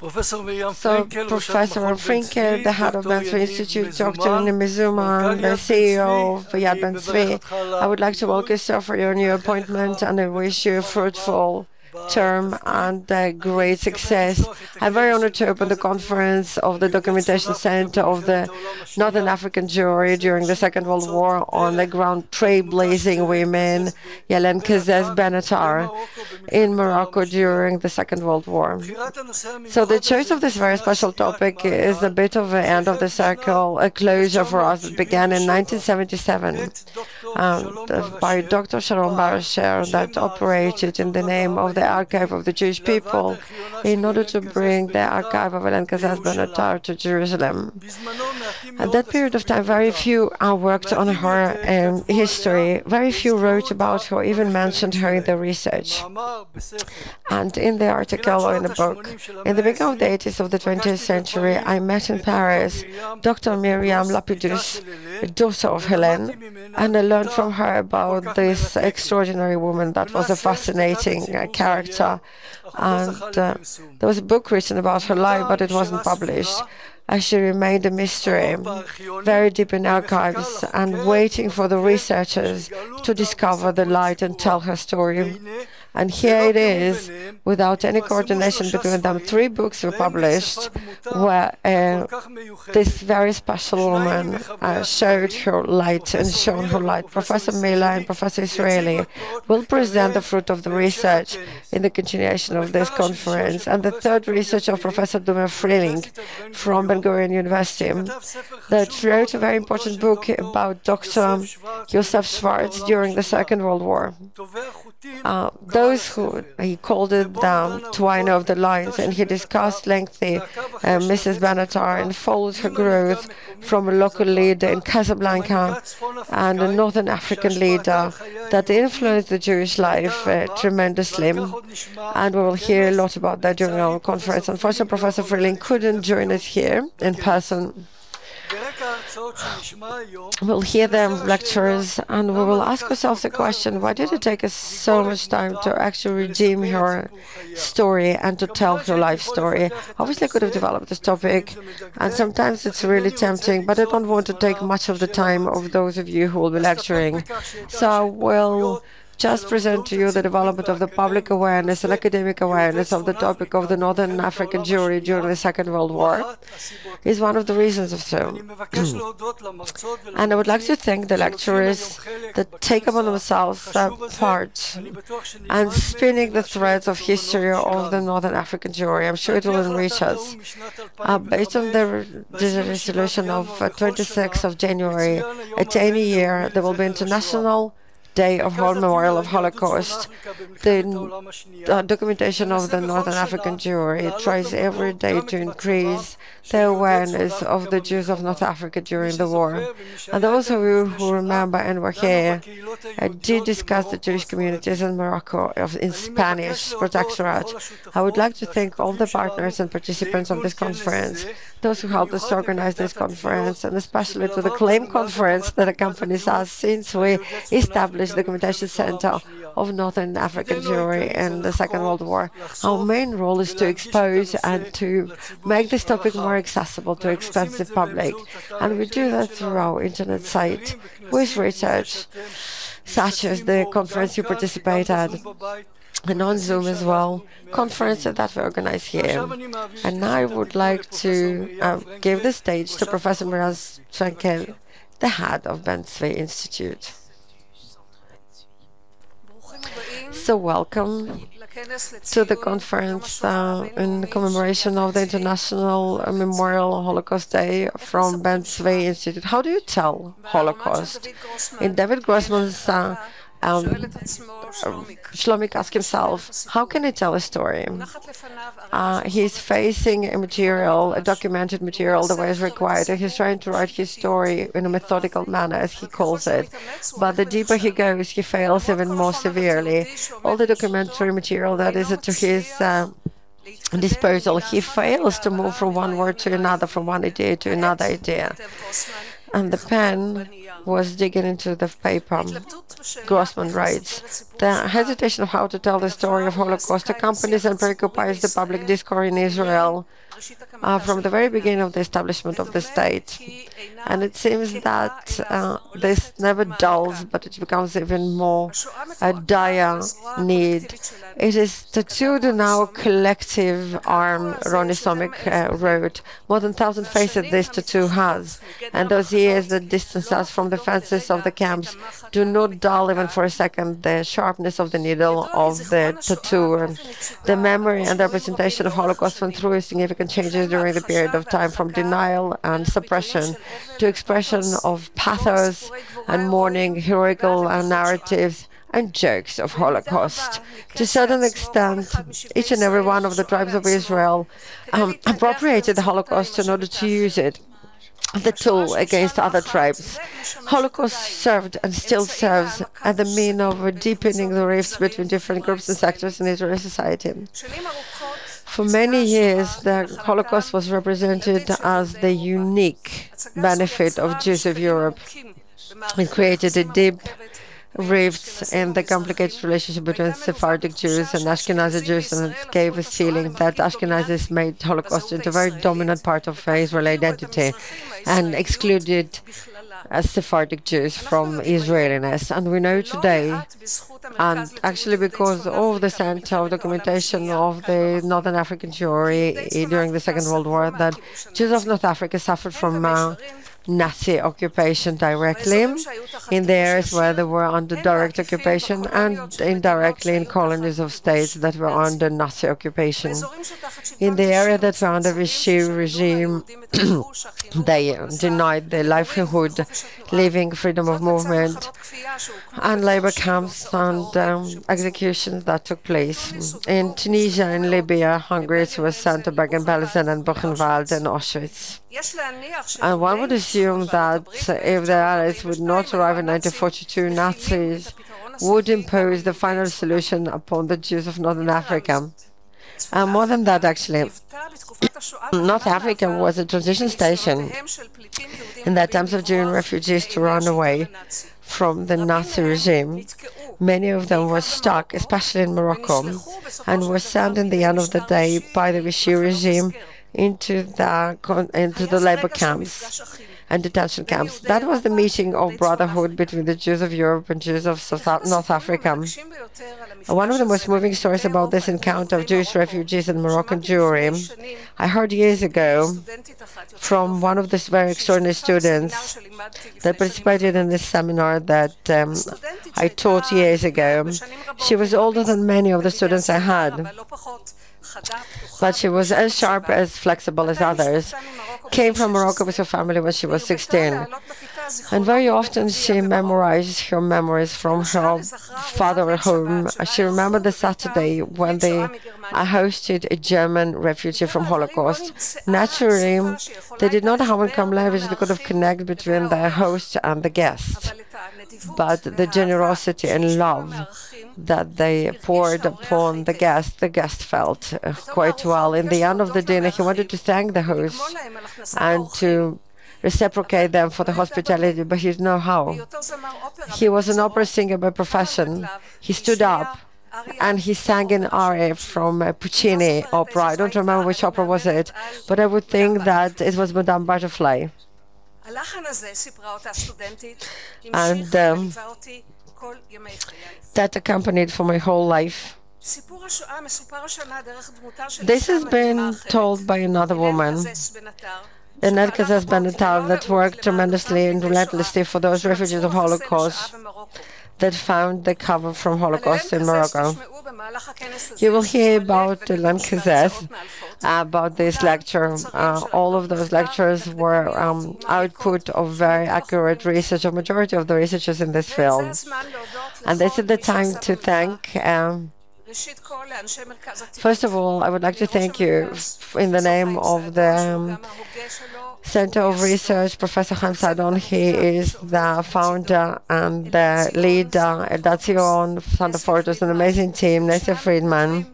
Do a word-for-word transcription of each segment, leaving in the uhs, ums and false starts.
Professor Miriam so Frenkel, Professor Frenkel, the head of Ben-Zvi Institute, Doctor Yaniv Mezuman, the C E O of Yad Ben-Zvi, I would like to welcome you for your new appointment, and I wish you a fruitful term and uh, great success. I'm very honored to open the conference of the Documentation Center of the Northern African Jewry during the Second World War on the ground trailblazing women, Hélène Cazès-Benatar, in Morocco during the Second World War. So the choice of this very special topic is a bit of the end of the circle, a closure for us that began in nineteen seventy-seven um, by Doctor Sharon Barasher, that operated in the name of the the archive of the Jewish people in order to bring the archive of Hélène Cazès-Benatar to Jerusalem. At that period of time, very few worked on her um, history, very few wrote about her, even mentioned her in their research and in the article or in the book. In the beginning of the eighties of the twentieth century, I met in Paris Doctor Miriam Lapidus, daughter of Hélène, and I learned from her about this extraordinary woman that was a fascinating character. Character. And uh, there was a book written about her life, but it wasn't published, as she remained a mystery, very deep in archives and waiting for the researchers to discover the light and tell her story. And here it is, without any coordination between them. Three books were published where uh, this very special woman uh, showed her light and shone her light. Professor Miller and Professor Israeli will present the fruit of the research in the continuation of this conference. And the third research of Professor Dumer Freeling from Ben Gurion University, that wrote a very important book about Doctor Yosef Schwartz during the Second World War. Uh, Those who he called it the twine of the lines, and he discussed lengthy uh, Missus Benatar and followed her growth from a local leader in Casablanca and a northern African leader that influenced the Jewish life uh, tremendously. And we will hear a lot about that during our conference. Unfortunately, Professor Freeling couldn't join us here in person. We'll hear them lectures, and we will ask ourselves the question, why did it take us so much time to actually redeem her story and to tell her life story? Obviously, I could have developed this topic, and sometimes it's really tempting, but I don't want to take much of the time of those of you who will be lecturing. So we'll just present to you the development of the public awareness and academic awareness of the topic of the Northern African Jewry during the Second World War is one of the reasons of so. And I would like to thank the lecturers that take upon themselves that part and spinning the threads of history of the Northern African Jewry. I'm sure it will enrich us. Uh, based on the resolution of uh, twenty-sixth of January, at any year there will be international Day of Memorial of Holocaust. The uh, documentation of the Northern African Jewry tries every day to increase the awareness of the Jews of North Africa during the war. And those of you who remember and were here uh, did discuss the Jewish communities in Morocco of, in Spanish protectorate. I would like to thank all the partners and participants of this conference, those who helped us to organize this conference, and especially to the CLAIM conference that accompanies us since we established the Documentation Center of Northern African Jewry in the Second World War. Our main role is to expose and to make this topic more accessible to expansive public, and we do that through our internet site with research, such as the conference you participate at, and on Zoom as well, conference that we organize here. And now I would like to uh, give the stage to Professor Miriam Frenkel, the head of Ben-Zvi Institute. So welcome to the conference uh, in commemoration of the International Memorial Holocaust Day from Ben-Zvi Institute. How do you tell Holocaust? In David Grossman's uh, um, Shlomik asks himself, how can I tell a story? Uh, he's facing a material, a documented material, the way is required. He's trying to write his story in a methodical manner, as he calls it. But the deeper he goes, he fails even more severely. All the documentary material that is to his uh, disposal, he fails to move from one word to another, from one idea to another idea. and the pen was digging into the paper. Grossman writes, the hesitation of how to tell the story of Holocaust accompanies and preoccupies the public discourse in Israel uh, from the very beginning of the establishment of the state. And it seems that uh, this never dulls, but it becomes even more a dire need. It is tattooed in our collective arm, Roni Somic uh, wrote. More than a thousand faces this tattoo has, and those years that distance us from the fences of the camps do not dull even for a second the sharpness of the needle of the tattoo. The memory and the representation of Holocaust went through significant changes during the period of time, from denial and suppression to expression of pathos and mourning, heroical and narratives and jokes of Holocaust. To a certain extent, each and every one of the tribes of Israel um, appropriated the Holocaust in order to use it, the tool against other tribes. Holocaust served and still serves as the means of deepening the rifts between different groups and sectors in Israeli society. For many years, the Holocaust was represented as the unique benefit of Jews of Europe. It created a deep rifts in the complicated relationship between Sephardic Jews and Ashkenazi Jews, and it gave a feeling that Ashkenazis made Holocaust into a very dominant part of Israeli identity and excluded as Sephardic Jews from Israeliness. And we know today, and actually because of the center of documentation of the Northern African Jewry during the Second World War, that Jews of North Africa suffered from uh, Nazi occupation directly in the areas where they were under direct occupation, and indirectly in colonies of states that were under Nazi occupation. In the area that were under Vichy regime, they denied their livelihood, leaving freedom of movement and labor camps and um, executions that took place. In Tunisia and Libya, Hungarians were sent to Bergen-Belsen and Buchenwald and Auschwitz. And one would assume that if the Allies would not arrive in nineteen forty-two, Nazis would impose the final solution upon the Jews of Northern Africa. And more than that, actually, North Africa was a transition station in the attempts of Jewish refugees to run away from the Nazi regime. Many of them were stuck, especially in Morocco, and were sent in the end of the day by the Vichy regime into the into the labor camps and detention camps. That was the meeting of brotherhood between the Jews of Europe and Jews of South, North Africa. One of the most moving stories about this encounter of Jewish refugees and Moroccan Jewry I heard years ago from one of the very extraordinary students that participated in this seminar that um, I taught years ago. She was older than many of the students I had, but she was as sharp, as flexible as others. Came from Morocco with her family when she was sixteen. And very often she memorized her memories from her father at home. She remembered the Saturday when they hosted a German refugee from Holocaust. Naturally, they did not have in common language that could have connected between the host and the guest. But the generosity and love that they poured upon the guest, the guest felt uh, quite well. In the end of the dinner, he wanted to thank the host and to reciprocate them for the hospitality, but he didn't know how. He was an opera singer by profession. He stood up and he sang an aria from a Puccini opera. I don't remember which opera was it, but I would think that it was Madame Butterfly. And um, that accompanied for my whole life. This has been told by another woman, Hélène Cazès-Benatar, that worked tremendously and relentlessly for those refugees of Holocaust that found the cover from Holocaust in Morocco. You will hear about Hélène Cazès, about this lecture. Uh, all of those lectures were um, output of very accurate research of majority of the researchers in this field. And this is the time to thank um, First of all, I would like to thank you in the name of the um, Center of Research, Professor Hans Seidon. He is the founder and the leader at that Zion Center for an amazing team, Nancy Friedman.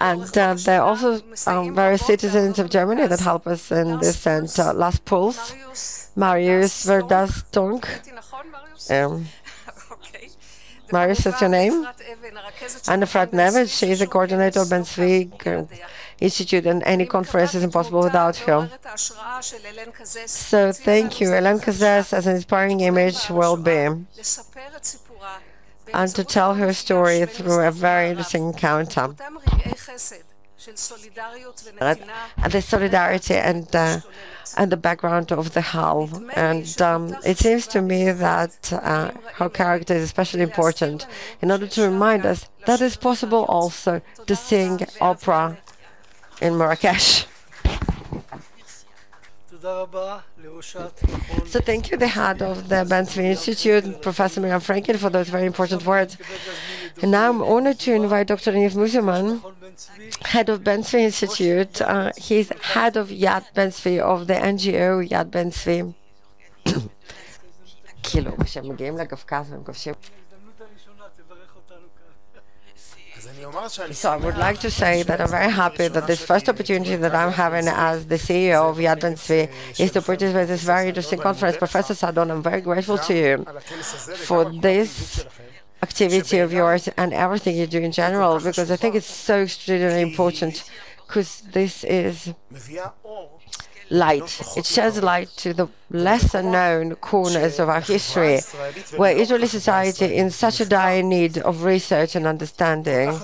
And uh, there are also um, various citizens of Germany that help us in this center. Last Pulse, Marius Verdastunk. Um, Marius, that's your name? Anna Frat, she is a coordinator of Ben-Zvi Institute, and any conference is impossible without her. So thank you. Hélène Cazès as an inspiring image will be, and to tell her story through a very interesting encounter. And the solidarity and, uh, and the background of the hall. And um, it seems to me that uh, her character is especially important in order to remind us that it's possible also to sing opera in Marrakesh. So thank you, the head of the Ben-Zvi Institute, Professor Miriam Frenkel, for those very important words. And now I'm honored to invite Doctor Yaniv Mezuman, head of Ben-Zvi Institute. Uh, he's head of Yad Ben-Zvi, of the N G O Yad Ben-Zvi. So I would like to say that I'm very happy that this first opportunity that I'm having as the C E O of Yad Ben-Zvi is to participate in this very interesting conference. Professor Saadoun, I'm very grateful to you for this activity of yours and everything you do in general, because I think it's so extremely important, because this is light. It sheds light to the lesser known corners of our history, where Israeli society is in such a dire need of research and understanding.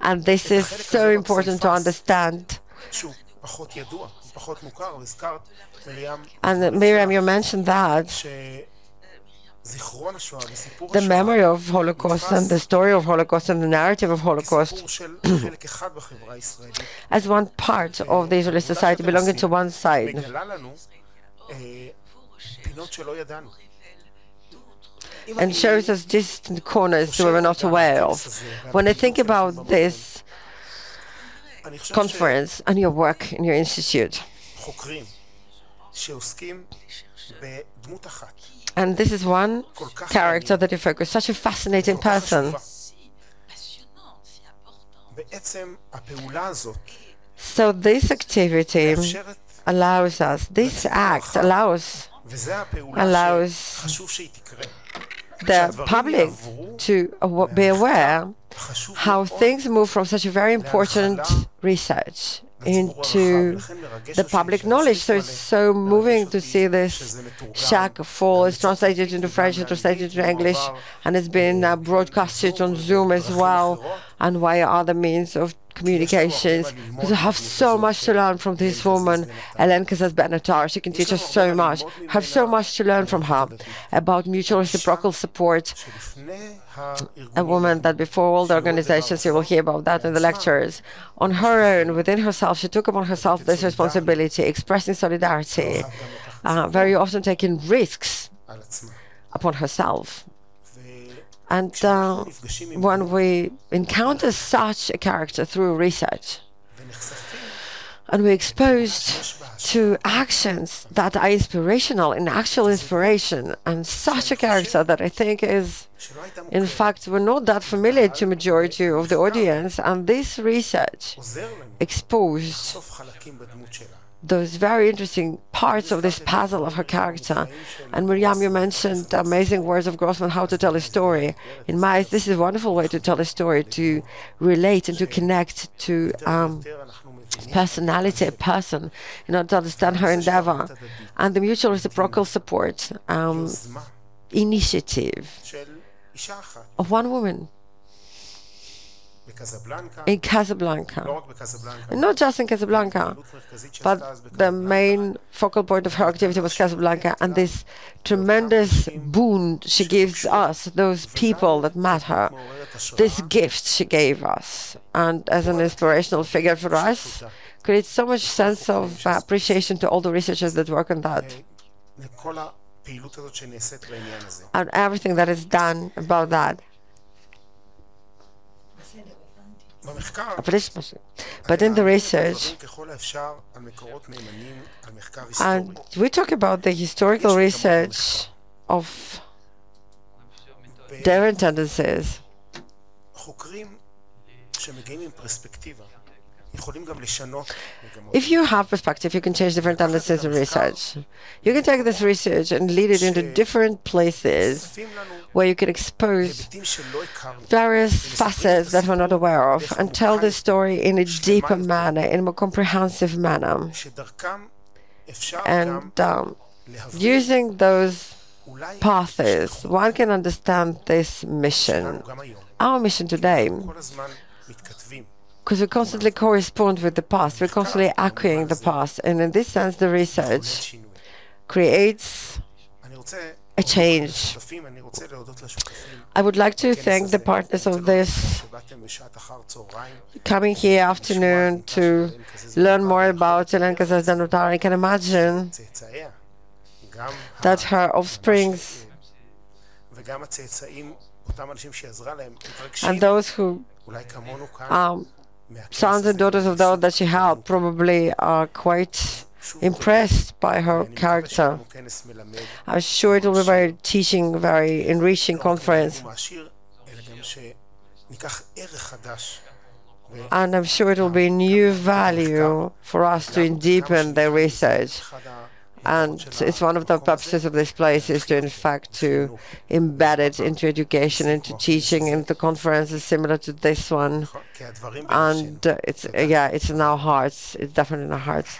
And this is so important to understand. And Miriam, you mentioned that the memory of Holocaust and the story of Holocaust and the narrative of Holocaust as one part of the Israeli society belonging to one side. And shows us distant corners we were not aware of. When I think about this conference and your work in your institute, and this is one character that you focus, such a fascinating person. So this activity allows us, this act allows, allows the public to be aware how things move from such a very important research into the public knowledge. So it's so moving to see this shack fall. It's translated into French, it's translated into English, and it's been uh, broadcasted on Zoom as well, and via other means of communications. Because we have so much to learn from this woman, Hélène Cazès-Benatar. She can teach us so much. We have so much to learn from her about mutual reciprocal support. A woman that before all the organizations, you will hear about that in the lectures, on her own, within herself, she took upon herself this responsibility, expressing solidarity, uh, very often taking risks upon herself. And uh, when we encounter such a character through research, and we're exposed to actions that are inspirational, an actual inspiration, and such a character that I think is, in fact, we're not that familiar to majority of the audience, and this research exposed those very interesting parts of this puzzle of her character. And Miriam, you mentioned the amazing words of Grossman, how to tell a story. In my eyes, this is a wonderful way to tell a story, to relate and to connect to um, personality, a person, in order to understand her endeavor. And the mutual reciprocal support um, initiative of one woman. In Casablanca, and not just in Casablanca, but the main focal point of her activity was Casablanca, and this tremendous boon she gives us, those people that matter, this gift she gave us, and as an inspirational figure for us, creates so much sense of appreciation to all the researchers that work on that. and everything that is done about that. But in the research, and we talk about the historical research of different tendencies. If you have perspective, you can change different tendencies in research. You can take this research and lead it into different places where you can expose various facets that we're not aware of and tell the story in a deeper manner, in a more comprehensive manner. And um, using those paths, one can understand this mission, our mission today. Because we constantly correspond with the past, we're constantly echoing the past, and in this sense the research creates a change. I would like to thank the partners of this coming here afternoon to learn more about Hélène Cazès-Benatar. I can imagine that her offsprings and those who um, sons and daughters of those that she helped probably are quite impressed by her character. I'm sure it will be a very teaching, very enriching conference. And I'm sure it will be new value for us to deepen the research. And it's one of the purposes of this place is to, in fact, to embed it into education, into teaching, into conferences similar to this one. And uh, it's, uh, yeah, it's in our hearts. It's definitely in our hearts.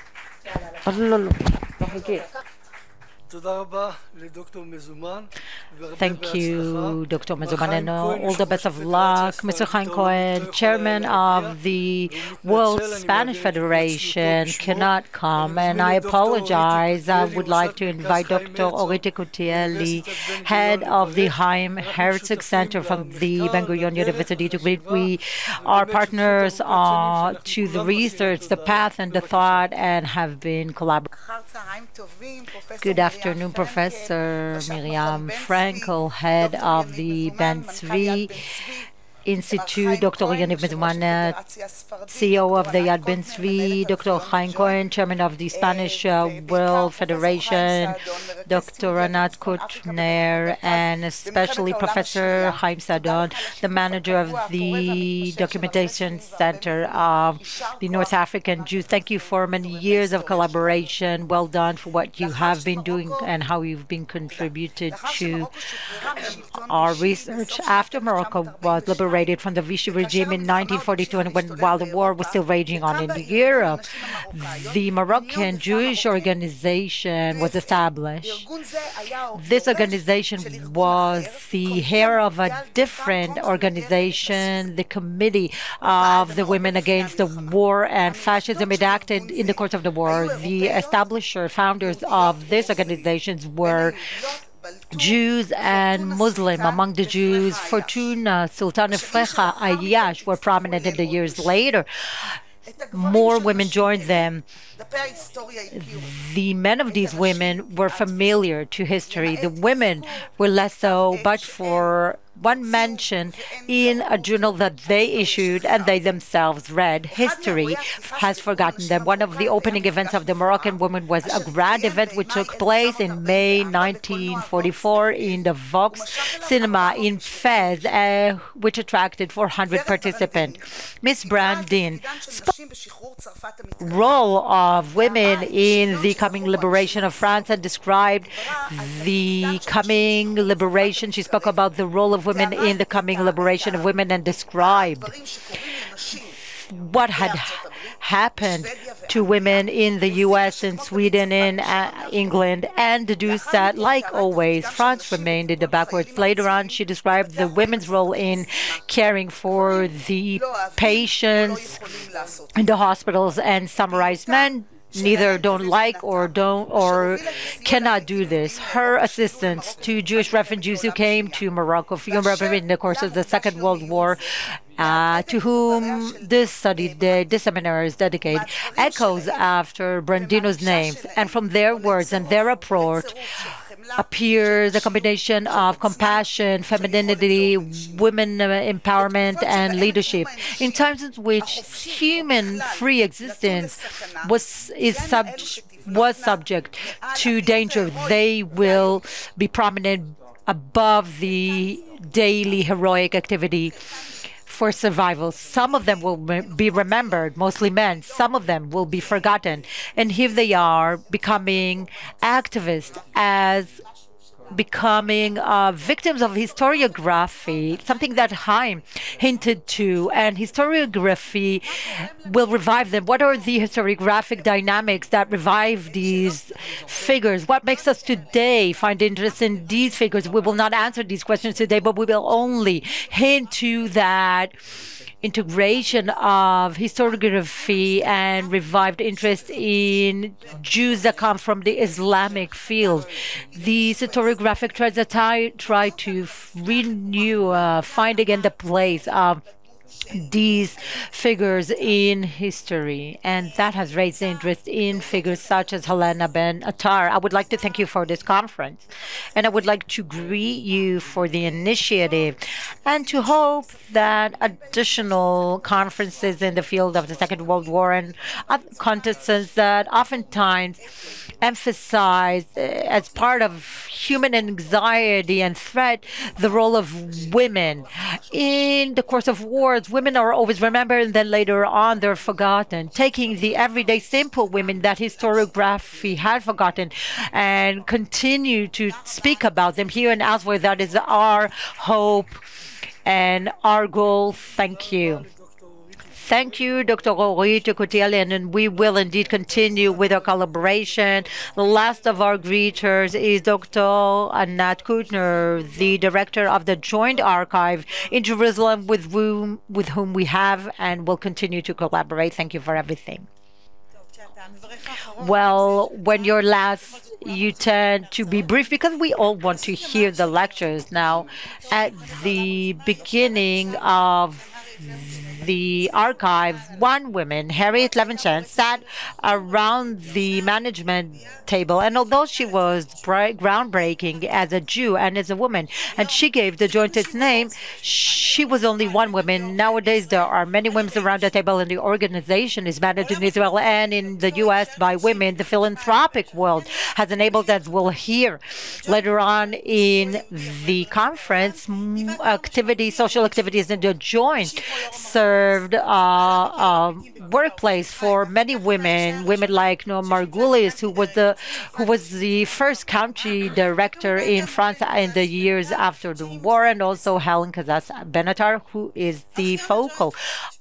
Thank you, Doctor Mezuman, and all the best of luck. Mister Chaim Cohen, chairman of the World Spanish Federation, cannot come, and I apologize. I would like to invite Doctor Orit Ouaknine-Yekutieli, head of the Haim Herzog Center from the Ben Gurion University, to greet. We are partners uh, to the research, the path, and the thought, and have been collaborating. Good afternoon. Good afternoon, Professor Miriam Frenkel, head of the Ben-Zvi Institute, Doctor Yaniv Mezuman, C E O of the Yad Ben-Zvi, Doctor Chaim Cohen, Chairman of the Spanish uh, World Federation, Doctor Renat Kutner, and especially Professor Haim Saadoun, the manager of the Documentation Center of the North African Jews. Thank you for many years of collaboration. Well done for what you have been doing and how you've been contributed to our research. After Morocco was liberated from the Vichy regime in nineteen forty-two, and when, while the war was still raging on in Europe, the Moroccan Jewish organization was established. This organization was the hair of a different organization, the Committee of the Women Against the War and Fascism. It acted in the course of the war. The establisher, founders of this organization were Jews and Muslim. Among the Jews, Fortuna, Sultana Frecha, Ayyash were prominent in the years later. More women joined them. The men of these women were familiar to history. The women were less so, but for one mention in a journal that they issued and they themselves read. History has forgotten them. One of the opening events of the Moroccan women was a grand event which took place in May nineteen forty-four in the Vox Cinema in Fez, uh, which attracted four hundred participants. Miss Brandin spoke the role of women in the coming liberation of France and described the coming liberation. She spoke about the role of women in the coming liberation of women and described what had happened to women in the U S and Sweden and uh, England, and deduced that, like always, France remained in the backwards. Later on, she described the women's role in caring for the patients in the hospitals and summarized men neither don't like or don't or cannot do this. Her assistance to Jewish refugees who came to Morocco from Europe in the course of the Second World War, uh, to whom this study, the, this seminar is dedicated, echoes after Brandino's names, and from their words and their approach, appear the combination of compassion, femininity, women empowerment, and leadership. In times in which human free existence was is subject was subject to danger, they will be prominent above the daily heroic activity for survival. Some of them will be remembered, mostly men. Some of them will be forgotten. And here they are becoming activists, as becoming uh, victims of historiography, something that Haim hinted to, and historiography will revive them. What are the historiographic dynamics that revive these figures? What makes us today find interest in these figures? We will not answer these questions today, but we will only hint to that integration of historiography and revived interest in Jews that come from the Islamic field. These historiographic threads that I try to renew, uh, find again the place of these figures in history, and that has raised interest in figures such as Hélène Ben-Atar. I would like to thank you for this conference, and I would like to greet you for the initiative, and to hope that additional conferences in the field of the Second World War and other contests that oftentimes emphasize, uh, as part of human anxiety and threat, the role of women. In the course of wars, women are always remembered, and then later on they're forgotten, taking the everyday simple women that historiography had forgotten and continue to speak about them here and elsewhere. That is our hope and our goal. Thank you. Thank you, Doctor Orit Ouaknine-Yekutieli, and we will indeed continue with our collaboration. The last of our greeters is Doctor Anat Kutner, the director of the Joint Archive in Jerusalem, with whom, with whom we have and will continue to collaborate. Thank you for everything. Well, when you're last, you tend to be brief because we all want to hear the lectures. Now, at the beginning of the archive, one woman, Harriet Levinson, sat around the management table, and although she was groundbreaking as a Jew and as a woman, and she gave the joint its name, she was only one woman. Nowadays, there are many women around the table, and the organization is managed in Israel and in the U S by women. The philanthropic world has enabled, as we'll hear later on in the conference, activity, social activities in the joint served uh, uh, workplace for many women, women like Noam Margulis, who was the who was the first country director in France in the years after the war, and also Hélène Cazès-Benatar, who is the focal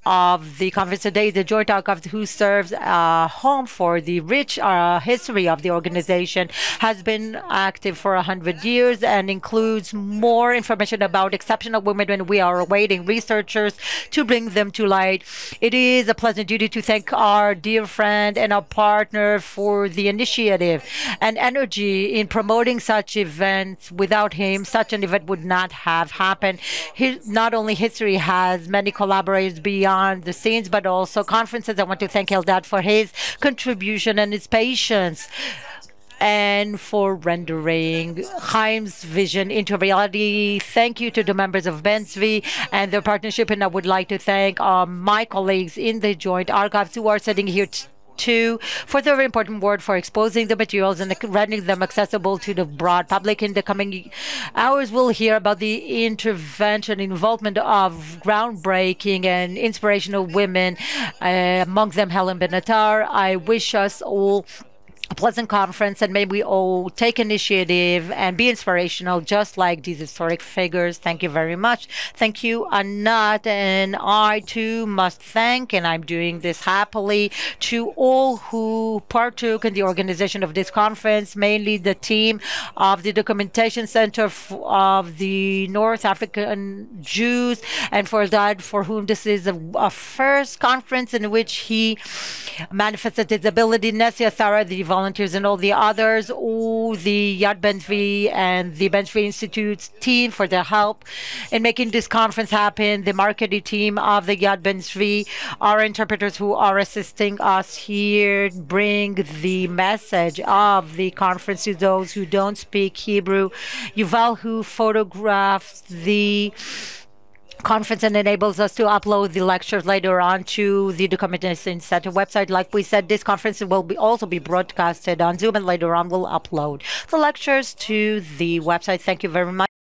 of the conference today, the Joint Archive, who serves a home for the rich uh, history of the organization, has been active for one hundred years and includes more information about exceptional women, and we are awaiting researchers to bring them to light. It is a pleasant duty to thank our dear friend and our partner for the initiative and energy in promoting such events. Without him, such an event would not have happened. His, not only history has many collaborators beyond on the scenes, but also conferences. I want to thank Eldad for his contribution and his patience, and for rendering Chaim's vision into reality. Thank you to the members of Ben-Zvi and their partnership, and I would like to thank uh, my colleagues in the Joint Archives who are sitting here too, for their important work for exposing the materials and rendering them accessible to the broad public. In the coming hours, we'll hear about the intervention, involvement of groundbreaking and inspirational women, uh, among them Hélène Ben-Atar. I wish us all a pleasant conference, and may we all take initiative and be inspirational, just like these historic figures. Thank you very much. Thank you, Anat, and I too must thank, and I'm doing this happily, to all who partook in the organization of this conference, mainly the team of the Documentation Center of the North African Jews, and for Eldad, for whom this is a, a first conference in which he manifested his ability, Nessia Sarah, the volunteers and all the others, all the Yad Ben-Zvi and the Ben-Zvi Institute's team for their help in making this conference happen, the marketing team of the Yad Ben-Zvi, our interpreters who are assisting us here, bring the message of the conference to those who don't speak Hebrew. Yuval, who photographed the conference and enables us to upload the lectures later on to the Documentation Center website. Like we said, this conference will be also be broadcasted on Zoom, and later on we'll upload the lectures to the website. Thank you very much.